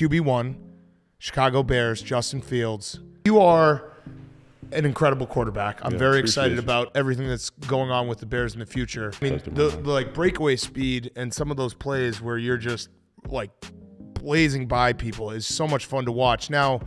QB1, Chicago Bears, Justin Fields. You are an incredible quarterback. I'm very excited about everything that's going on with the Bears in the future. I mean, the like breakaway speed and some of those plays where you're just like blazing by people is so much fun to watch. Now,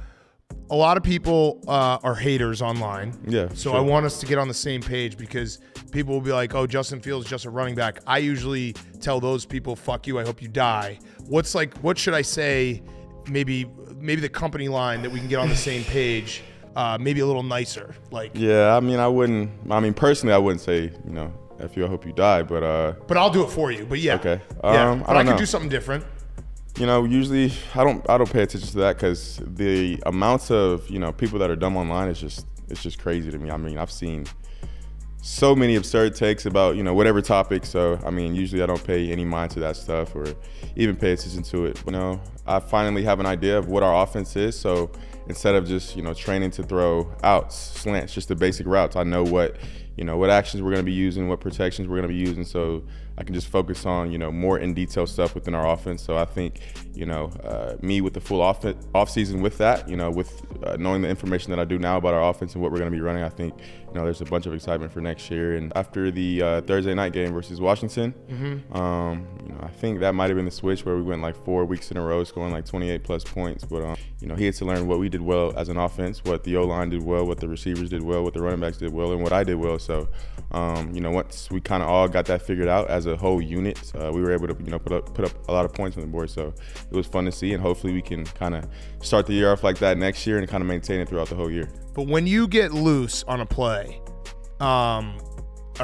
a lot of people are haters online. Yeah. So I want us to get on the same page, because people will be like, oh, Justin Fields is just a running back. I usually tell those people, fuck you, I hope you die. What's like, what should I say? Maybe the company line that we can get on the same page. Maybe a little nicer. Like, yeah, I mean, personally, I wouldn't say, you know, F you, I hope you die, but I'll do it for you. But yeah, okay. I could do something different. You know, usually I don't pay attention to that, because the amounts of, you know, people that are dumb online is just, it's just crazy to me. I mean, I've seen so many absurd takes about, you know, whatever topic. So I mean, usually I don't pay any mind to that stuff or even pay attention to it. You know, I finally have an idea of what our offense is, so instead of just, you know, training to throw outs, slants, just the basic routes, I know what, you know, what actions we're going to be using, what protections we're going to be using, so I can just focus on, you know, more in detail stuff within our offense. So I think, you know, me with the full off season with that, you know, with knowing the information that I do now about our offense and what we're going to be running, I think, you know, there's a bunch of excitement for next year. And after the Thursday night game versus Washington, you know, I think that might have been the switch where we went like 4 weeks in a row scoring like 28+ points. But you know, he had to learn what we did well as an offense, what the O-line did well, what the receivers did well, what the running backs did well, and what I did well. So you know, once we kind of all got that figured out as a whole unit, we were able to, you know, put up a lot of points on the board. So it was fun to see, and hopefully we can kind of start the year off like that next year and kind of maintain it throughout the whole year. But when you get loose on a play, are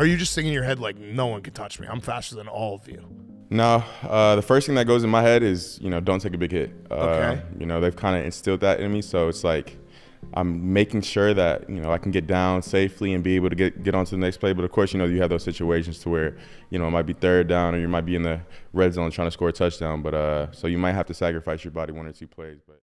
you just thinking in your head like, no one can touch me, I'm faster than all of you? No, the first thing that goes in my head is, you know, don't take a big hit. Okay. You know, they've kind of instilled that in me, so it's like I'm making sure that, you know, I can get down safely and be able to get on to the next play. But of course, you know, you have those situations to where, you know, it might be third down or you might be in the red zone trying to score a touchdown. But so you might have to sacrifice your body 1 or 2 plays. But